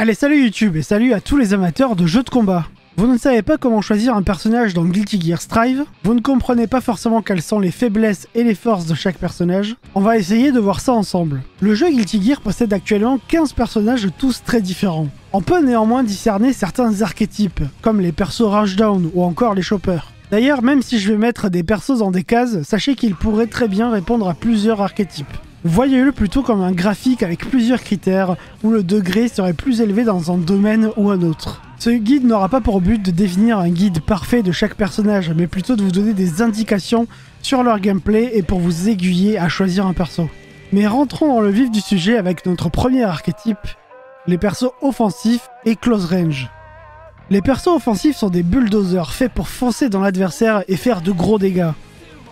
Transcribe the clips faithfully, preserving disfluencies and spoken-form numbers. Allez, salut YouTube et salut à tous les amateurs de jeux de combat. Vous ne savez pas comment choisir un personnage dans Guilty Gear Strive, vous ne comprenez pas forcément quelles sont les faiblesses et les forces de chaque personnage, on va essayer de voir ça ensemble. Le jeu Guilty Gear possède actuellement quinze personnages tous très différents. On peut néanmoins discerner certains archétypes, comme les persos rushdown ou encore les choppers. D'ailleurs, même si je vais mettre des persos dans des cases, sachez qu'ils pourraient très bien répondre à plusieurs archétypes. Voyez-le plutôt comme un graphique avec plusieurs critères, où le degré serait plus élevé dans un domaine ou un autre. Ce guide n'aura pas pour but de définir un guide parfait de chaque personnage, mais plutôt de vous donner des indications sur leur gameplay et pour vous aiguiller à choisir un perso. Mais rentrons dans le vif du sujet avec notre premier archétype, les persos offensifs et close range. Les persos offensifs sont des bulldozers faits pour foncer dans l'adversaire et faire de gros dégâts.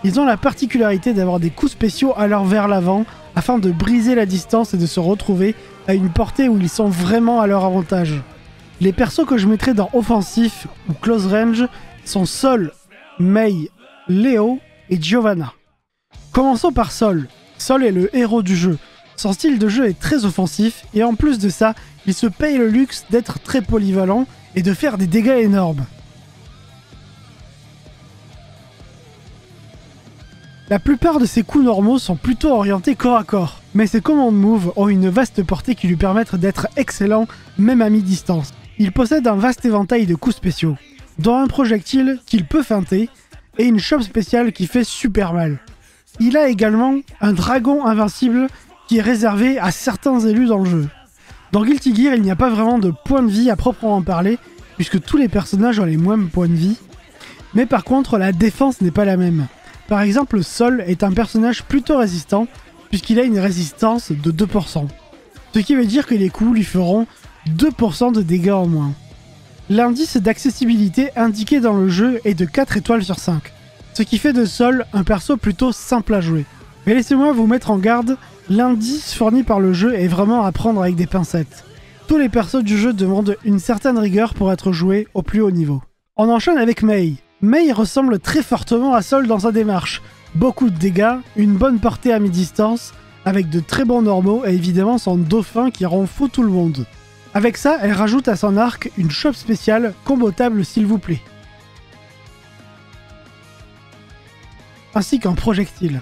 Ils ont la particularité d'avoir des coups spéciaux allant vers l'avant afin de briser la distance et de se retrouver à une portée où ils sont vraiment à leur avantage. Les persos que je mettrai dans offensif ou close range sont Sol, May, Leo et Giovanna. Commençons par Sol. Sol est le héros du jeu. Son style de jeu est très offensif et en plus de ça, il se paye le luxe d'être très polyvalent et de faire des dégâts énormes. La plupart de ses coups normaux sont plutôt orientés corps à corps, mais ses command moves ont une vaste portée qui lui permettent d'être excellent même à mi-distance. Il possède un vaste éventail de coups spéciaux, dont un projectile qu'il peut feinter et une chope spéciale qui fait super mal. Il a également un dragon invincible qui est réservé à certains élus dans le jeu. Dans Guilty Gear, il n'y a pas vraiment de points de vie à proprement parler, puisque tous les personnages ont les mêmes points de vie, mais par contre la défense n'est pas la même. Par exemple, Sol est un personnage plutôt résistant puisqu'il a une résistance de deux pour cent. Ce qui veut dire que les coups lui feront deux pour cent de dégâts en moins. L'indice d'accessibilité indiqué dans le jeu est de quatre étoiles sur cinq, ce qui fait de Sol un perso plutôt simple à jouer. Mais laissez-moi vous mettre en garde, l'indice fourni par le jeu est vraiment à prendre avec des pincettes. Tous les persos du jeu demandent une certaine rigueur pour être joués au plus haut niveau. On enchaîne avec May. May ressemble très fortement à Sol dans sa démarche. Beaucoup de dégâts, une bonne portée à mi-distance, avec de très bons normaux et évidemment son dauphin qui rend fou tout le monde. Avec ça, elle rajoute à son arc une chope spéciale, combotable s'il vous plaît. Ainsi qu'un projectile.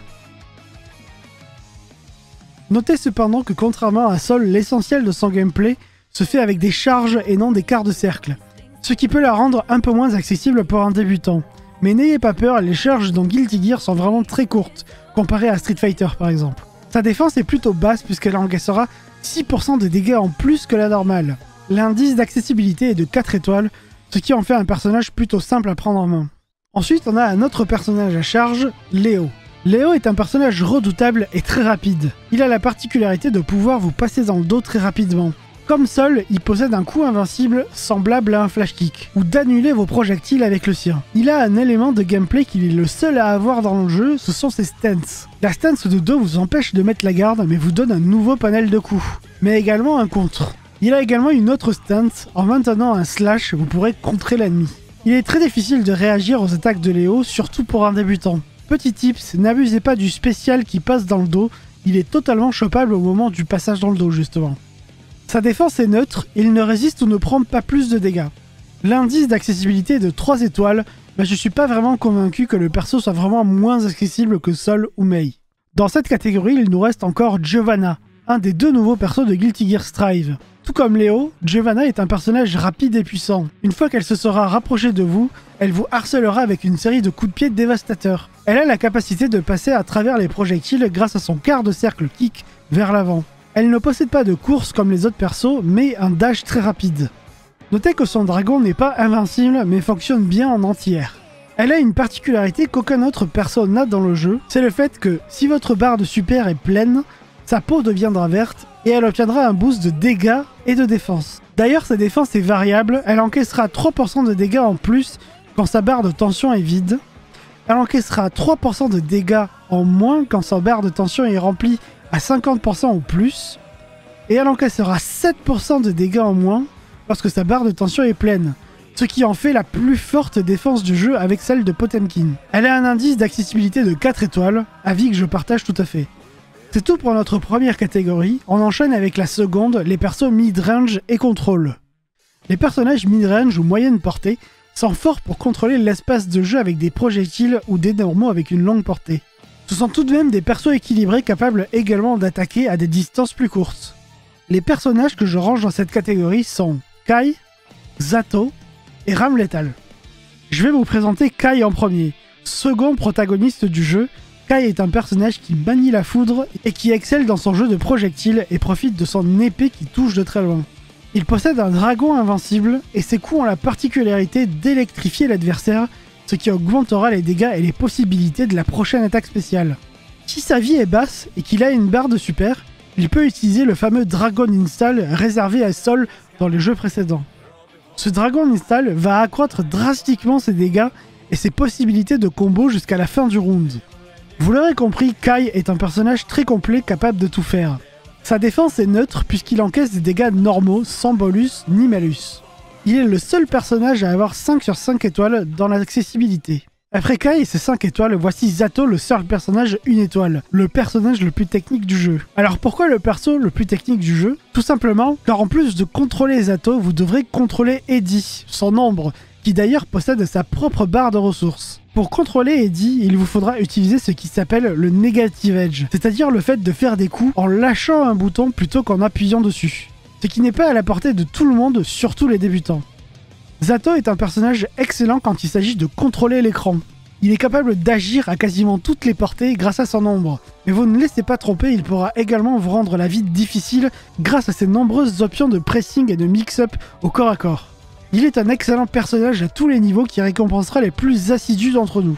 Notez cependant que contrairement à Sol, l'essentiel de son gameplay se fait avec des charges et non des quarts de cercle, ce qui peut la rendre un peu moins accessible pour un débutant. Mais n'ayez pas peur, les charges dans Guilty Gear sont vraiment très courtes, comparées à Street Fighter par exemple. Sa défense est plutôt basse puisqu'elle encaissera six pour cent de dégâts en plus que la normale. L'indice d'accessibilité est de quatre étoiles, ce qui en fait un personnage plutôt simple à prendre en main. Ensuite on a un autre personnage à charge, Leo. Leo est un personnage redoutable et très rapide. Il a la particularité de pouvoir vous passer dans le dos très rapidement. Comme Sol, il possède un coup invincible semblable à un flash kick, ou d'annuler vos projectiles avec le sien. Il a un élément de gameplay qu'il est le seul à avoir dans le jeu, ce sont ses stances. La stance de deux vous empêche de mettre la garde mais vous donne un nouveau panel de coups, mais également un contre. Il a également une autre stance, en maintenant un slash vous pourrez contrer l'ennemi. Il est très difficile de réagir aux attaques de Leo, surtout pour un débutant. Petit tips, n'abusez pas du spécial qui passe dans le dos, il est totalement chopable au moment du passage dans le dos justement. Sa défense est neutre, il ne résiste ou ne prend pas plus de dégâts. L'indice d'accessibilité est de trois étoiles, mais je suis pas vraiment convaincu que le perso soit vraiment moins accessible que Sol ou May. Dans cette catégorie, il nous reste encore Giovanna, un des deux nouveaux persos de Guilty Gear Strive. Tout comme Leo, Giovanna est un personnage rapide et puissant. Une fois qu'elle se sera rapprochée de vous, elle vous harcelera avec une série de coups de pied dévastateurs. Elle a la capacité de passer à travers les projectiles grâce à son quart de cercle kick vers l'avant. Elle ne possède pas de course comme les autres persos, mais un dash très rapide. Notez que son dragon n'est pas invincible, mais fonctionne bien en entière. Elle a une particularité qu'aucun autre perso n'a dans le jeu, c'est le fait que si votre barre de super est pleine, sa peau deviendra verte et elle obtiendra un boost de dégâts et de défense. D'ailleurs sa défense est variable, elle encaissera trois pour cent de dégâts en plus quand sa barre de tension est vide, elle encaissera trois pour cent de dégâts en moins quand sa barre de tension est remplie à cinquante pour cent ou plus, et elle encaissera sept pour cent de dégâts en moins lorsque sa barre de tension est pleine, ce qui en fait la plus forte défense du jeu avec celle de Potemkin. Elle a un indice d'accessibilité de quatre étoiles, avis que je partage tout à fait. C'est tout pour notre première catégorie, on enchaîne avec la seconde, les persos mid-range et contrôle. Les personnages mid-range ou moyenne portée sont forts pour contrôler l'espace de jeu avec des projectiles ou des normaux avec une longue portée. Ce sont tout de même des persos équilibrés capables également d'attaquer à des distances plus courtes. Les personnages que je range dans cette catégorie sont Ky, Zato et Ramlethal. Je vais vous présenter Ky en premier, second protagoniste du jeu. Ky est un personnage qui manie la foudre et qui excelle dans son jeu de projectiles et profite de son épée qui touche de très loin. Il possède un dragon invincible et ses coups ont la particularité d'électrifier l'adversaire, ce qui augmentera les dégâts et les possibilités de la prochaine attaque spéciale. Si sa vie est basse et qu'il a une barre de super, il peut utiliser le fameux Dragon Install réservé à Sol dans les jeux précédents. Ce Dragon Install va accroître drastiquement ses dégâts et ses possibilités de combo jusqu'à la fin du round. Vous l'aurez compris, Ky est un personnage très complet capable de tout faire. Sa défense est neutre puisqu'il encaisse des dégâts normaux sans bonus ni malus. Il est le seul personnage à avoir cinq sur cinq étoiles dans l'accessibilité. Après Ky et ses cinq étoiles, voici Zato, le seul personnage une étoile, le personnage le plus technique du jeu. Alors pourquoi le perso le plus technique du jeu? Tout simplement, car en plus de contrôler Zato, vous devrez contrôler Eddy, son ombre, qui d'ailleurs possède sa propre barre de ressources. Pour contrôler Eddy, il vous faudra utiliser ce qui s'appelle le Negative Edge, c'est-à-dire le fait de faire des coups en lâchant un bouton plutôt qu'en appuyant dessus, ce qui n'est pas à la portée de tout le monde, surtout les débutants. Zato est un personnage excellent quand il s'agit de contrôler l'écran. Il est capable d'agir à quasiment toutes les portées grâce à son ombre, mais vous ne laissez pas tromper, il pourra également vous rendre la vie difficile grâce à ses nombreuses options de pressing et de mix-up au corps à corps. Il est un excellent personnage à tous les niveaux qui récompensera les plus assidus d'entre nous.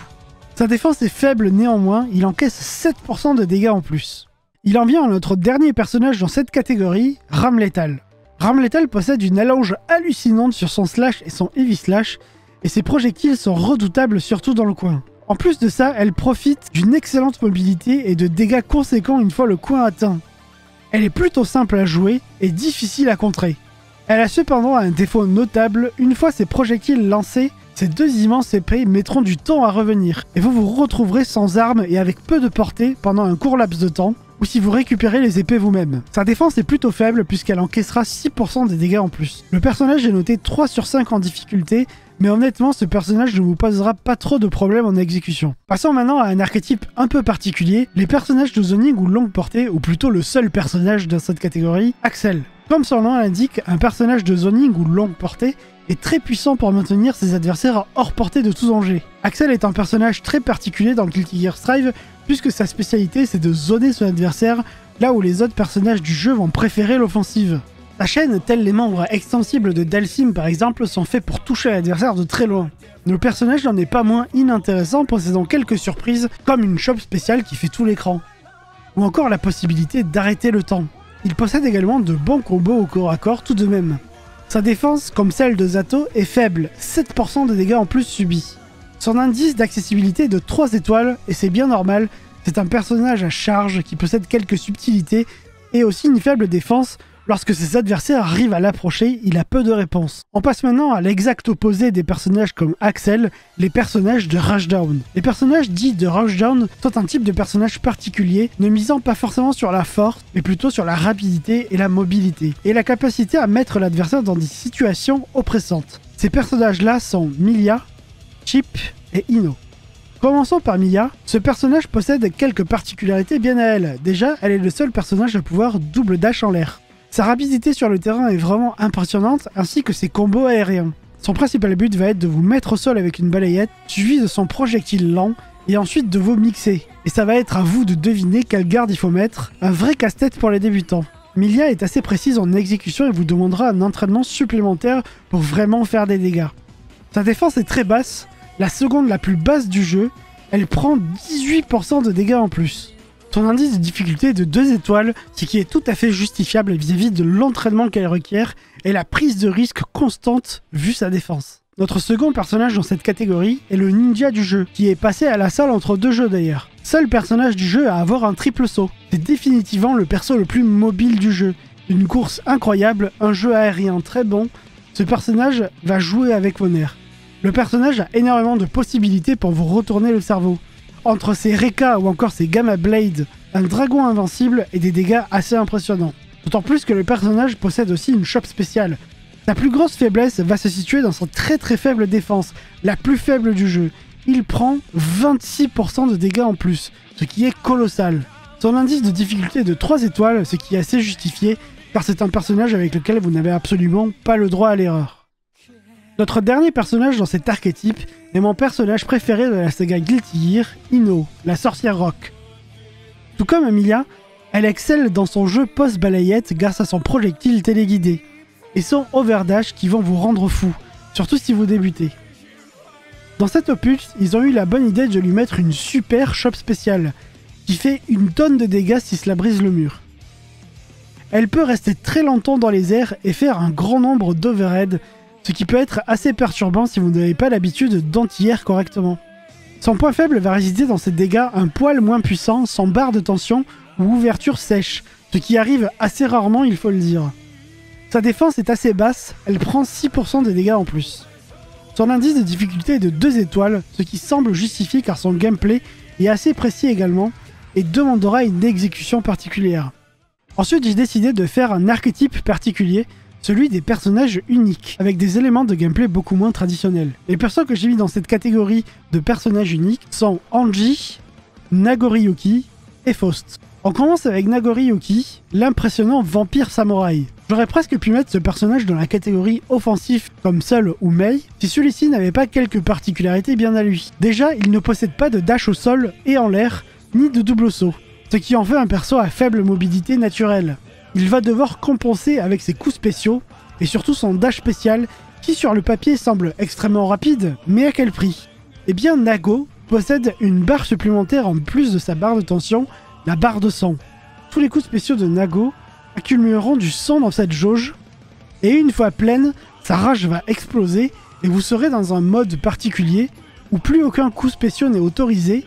Sa défense est faible néanmoins, il encaisse sept pour cent de dégâts en plus. Il en vient à notre dernier personnage dans cette catégorie, Ramlethal. Ramlethal possède une allonge hallucinante sur son slash et son heavy slash, et ses projectiles sont redoutables surtout dans le coin. En plus de ça, elle profite d'une excellente mobilité et de dégâts conséquents une fois le coin atteint. Elle est plutôt simple à jouer et difficile à contrer. Elle a cependant un défaut notable, une fois ses projectiles lancés, ces deux immenses épées mettront du temps à revenir, et vous vous retrouverez sans armes et avec peu de portée pendant un court laps de temps, ou si vous récupérez les épées vous-même. Sa défense est plutôt faible puisqu'elle encaissera six pour cent des dégâts en plus. Le personnage est noté trois sur cinq en difficulté, mais honnêtement ce personnage ne vous posera pas trop de problèmes en exécution. Passons maintenant à un archétype un peu particulier, les personnages de zoning ou longue portée, ou plutôt le seul personnage dans cette catégorie, Axl. Comme son nom l'indique, un personnage de zoning ou longue portée est très puissant pour maintenir ses adversaires hors portée de tout danger. Axl est un personnage très particulier dans Guilty Gear Strive puisque sa spécialité c'est de zoner son adversaire là où les autres personnages du jeu vont préférer l'offensive. Sa chaîne, tels les membres extensibles de Dalsim par exemple, sont faits pour toucher l'adversaire de très loin. Le personnage n'en est pas moins inintéressant, possédant quelques surprises comme une chope spéciale qui fait tout l'écran. Ou encore la possibilité d'arrêter le temps. Il possède également de bons combos au corps à corps tout de même. Sa défense, comme celle de Zato, est faible, sept pour cent de dégâts en plus subis. Son indice d'accessibilité est de trois étoiles, et c'est bien normal, c'est un personnage à charge qui possède quelques subtilités et aussi une faible défense, lorsque ses adversaires arrivent à l'approcher, il a peu de réponses. On passe maintenant à l'exact opposé des personnages comme Axl, les personnages de rushdown. Les personnages dits de rushdown sont un type de personnage particulier, ne misant pas forcément sur la force, mais plutôt sur la rapidité et la mobilité, et la capacité à mettre l'adversaire dans des situations oppressantes. Ces personnages-là sont Millia, Chip et I-No. Commençons par Millia, ce personnage possède quelques particularités bien à elle. Déjà, elle est le seul personnage à pouvoir double dash en l'air. Sa rapidité sur le terrain est vraiment impressionnante, ainsi que ses combos aériens. Son principal but va être de vous mettre au sol avec une balayette, suivi de son projectile lent, et ensuite de vous mixer. Et ça va être à vous de deviner quelle garde il faut mettre, un vrai casse-tête pour les débutants. Millia est assez précise en exécution et vous demandera un entraînement supplémentaire pour vraiment faire des dégâts. Sa défense est très basse, la seconde la plus basse du jeu, elle prend dix-huit pour cent de dégâts en plus. Son indice de difficulté est de deux étoiles, ce qui est tout à fait justifiable vis-à-vis de l'entraînement qu'elle requiert et la prise de risque constante vu sa défense. Notre second personnage dans cette catégorie est le ninja du jeu, qui est passé à la salle entre deux jeux d'ailleurs. Seul personnage du jeu à avoir un triple saut. C'est définitivement le perso le plus mobile du jeu. Une course incroyable, un jeu aérien très bon, ce personnage va jouer avec vos nerfs. Le personnage a énormément de possibilités pour vous retourner le cerveau. Entre ses Rekka ou encore ses Gamma Blade, un dragon invincible et des dégâts assez impressionnants. D'autant plus que le personnage possède aussi une chope spéciale. Sa plus grosse faiblesse va se situer dans sa très très faible défense, la plus faible du jeu. Il prend vingt-six pour cent de dégâts en plus, ce qui est colossal. Son indice de difficulté est de trois étoiles, ce qui est assez justifié, car c'est un personnage avec lequel vous n'avez absolument pas le droit à l'erreur. Notre dernier personnage dans cet archétype est mon personnage préféré de la saga Guilty Gear, I-No, la sorcière rock. Tout comme Millia, elle excelle dans son jeu post-balayette grâce à son projectile téléguidé et son overdash qui vont vous rendre fou, surtout si vous débutez. Dans cet opus, ils ont eu la bonne idée de lui mettre une super chope spéciale, qui fait une tonne de dégâts si cela brise le mur. Elle peut rester très longtemps dans les airs et faire un grand nombre d'overheads, ce qui peut être assez perturbant si vous n'avez pas l'habitude d'anti-air correctement. Son point faible va résider dans ses dégâts un poil moins puissant, sans barre de tension ou ouverture sèche, ce qui arrive assez rarement il faut le dire. Sa défense est assez basse, elle prend six pour cent des dégâts en plus. Son indice de difficulté est de deux étoiles, ce qui semble justifié car son gameplay est assez précis également et demandera une exécution particulière. Ensuite, j'ai décidé de faire un archétype particulier, celui des personnages uniques, avec des éléments de gameplay beaucoup moins traditionnels. Les persos que j'ai mis dans cette catégorie de personnages uniques sont Anji, Nagoriyuki et Faust. On commence avec Nagoriyuki, l'impressionnant vampire samouraï. J'aurais presque pu mettre ce personnage dans la catégorie offensif comme Sol ou May si celui-ci n'avait pas quelques particularités bien à lui. Déjà, il ne possède pas de dash au sol et en l'air, ni de double saut, ce qui en fait un perso à faible mobilité naturelle. Il va devoir compenser avec ses coups spéciaux et surtout son dash spécial qui sur le papier semble extrêmement rapide, mais à quel prix? Eh bien, Nago possède une barre supplémentaire en plus de sa barre de tension, la barre de sang. Tous les coups spéciaux de Nago accumuleront du sang dans cette jauge, et une fois pleine, sa rage va exploser et vous serez dans un mode particulier où plus aucun coup spécial n'est autorisé,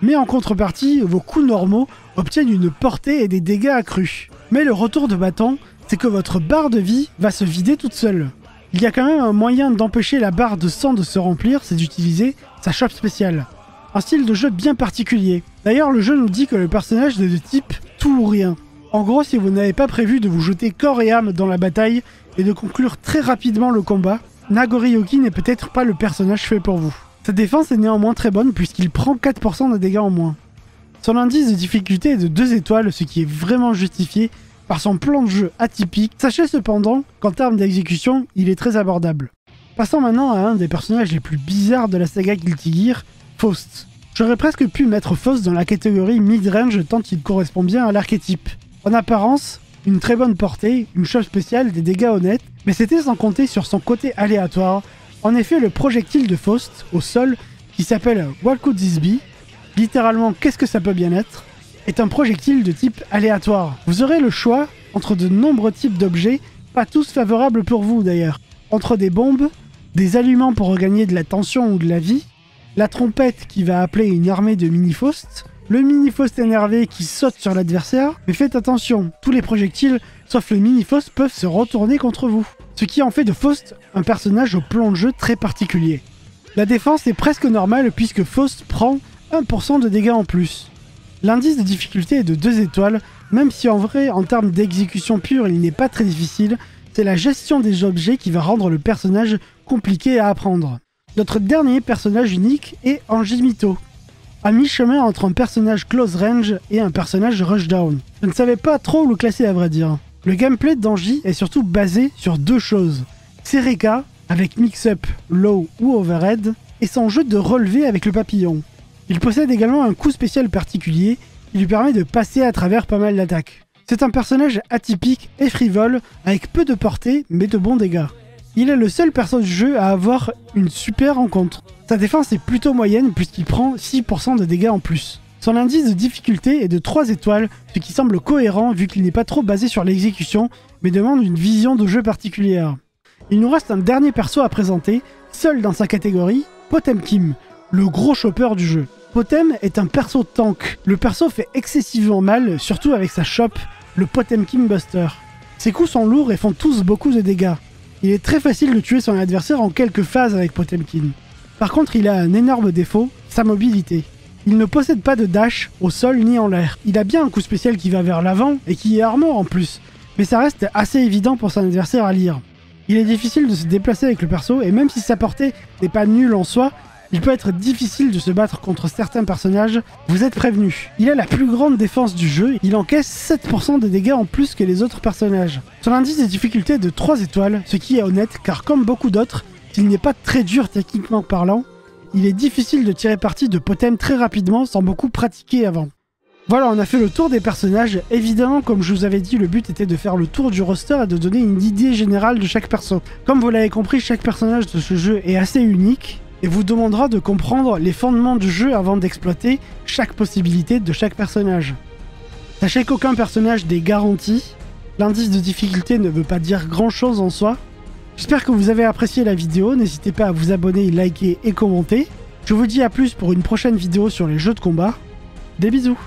mais en contrepartie, vos coups normaux obtiennent une portée et des dégâts accrus. Mais le retour de bâton, c'est que votre barre de vie va se vider toute seule. Il y a quand même un moyen d'empêcher la barre de sang de se remplir, c'est d'utiliser sa chope spéciale. Un style de jeu bien particulier. D'ailleurs, le jeu nous dit que le personnage est de type tout ou rien. En gros, si vous n'avez pas prévu de vous jeter corps et âme dans la bataille et de conclure très rapidement le combat, Nagoriyuki n'est peut-être pas le personnage fait pour vous. Sa défense est néanmoins très bonne puisqu'il prend quatre pour cent de dégâts en moins. Son indice de difficulté est de deux étoiles, ce qui est vraiment justifié par son plan de jeu atypique. Sachez cependant qu'en termes d'exécution, il est très abordable. Passons maintenant à un des personnages les plus bizarres de la saga Guilty Gear, Faust. J'aurais presque pu mettre Faust dans la catégorie mid-range tant il correspond bien à l'archétype. En apparence, une très bonne portée, une chose spéciale, des dégâts honnêtes, mais c'était sans compter sur son côté aléatoire. En effet, le projectile de Faust, au sol, qui s'appelle What Could This Be, littéralement qu'est-ce que ça peut bien être, est un projectile de type aléatoire. Vous aurez le choix entre de nombreux types d'objets, pas tous favorables pour vous d'ailleurs, entre des bombes, des aliments pour regagner de la tension ou de la vie, la trompette qui va appeler une armée de mini-Faust, le mini-Faust énervé qui saute sur l'adversaire, mais faites attention, tous les projectiles, sauf le mini-Faust, peuvent se retourner contre vous. Ce qui en fait de Faust un personnage au plan de jeu très particulier. La défense est presque normale puisque Faust prend un pour cent de dégâts en plus. L'indice de difficulté est de deux étoiles, même si en vrai, en termes d'exécution pure, il n'est pas très difficile, c'est la gestion des objets qui va rendre le personnage compliqué à apprendre. Notre dernier personnage unique est Anji Mito, à mi-chemin entre un personnage close range et un personnage rushdown. Je ne savais pas trop où le classer à vrai dire. Le gameplay d'Anji est surtout basé sur deux choses. Ses Rekka, avec mix-up, low ou overhead, et son jeu de relevé avec le papillon. Il possède également un coup spécial particulier qui lui permet de passer à travers pas mal d'attaques. C'est un personnage atypique et frivole, avec peu de portée mais de bons dégâts. Il est le seul perso du jeu à avoir une super rencontre. Sa défense est plutôt moyenne puisqu'il prend six pour cent de dégâts en plus. Son indice de difficulté est de trois étoiles, ce qui semble cohérent vu qu'il n'est pas trop basé sur l'exécution, mais demande une vision de jeu particulière. Il nous reste un dernier perso à présenter, seul dans sa catégorie, Potemkin, le gros chopper du jeu. Potem est un perso tank. Le perso fait excessivement mal, surtout avec sa chope, le Potemkin Buster. Ses coups sont lourds et font tous beaucoup de dégâts. Il est très facile de tuer son adversaire en quelques phases avec Potemkin. Par contre, il a un énorme défaut, sa mobilité. Il ne possède pas de dash au sol ni en l'air. Il a bien un coup spécial qui va vers l'avant et qui est armor en plus, mais ça reste assez évident pour son adversaire à lire. Il est difficile de se déplacer avec le perso et même si sa portée n'est pas nulle en soi, il peut être difficile de se battre contre certains personnages, vous êtes prévenus. Il a la plus grande défense du jeu, il encaisse sept pour cent des dégâts en plus que les autres personnages. Son indice de difficulté est de trois étoiles, ce qui est honnête car comme beaucoup d'autres, s'il n'est pas très dur techniquement parlant, il est difficile de tirer parti de Potem très rapidement sans beaucoup pratiquer avant. Voilà, on a fait le tour des personnages. Évidemment, comme je vous avais dit, le but était de faire le tour du roster et de donner une idée générale de chaque perso. Comme vous l'avez compris, chaque personnage de ce jeu est assez unique et vous demandera de comprendre les fondements du jeu avant d'exploiter chaque possibilité de chaque personnage. Sachez qu'aucun personnage n'est garanti, l'indice de difficulté ne veut pas dire grand chose en soi. J'espère que vous avez apprécié la vidéo, n'hésitez pas à vous abonner, liker et commenter. Je vous dis à plus pour une prochaine vidéo sur les jeux de combat. Des bisous!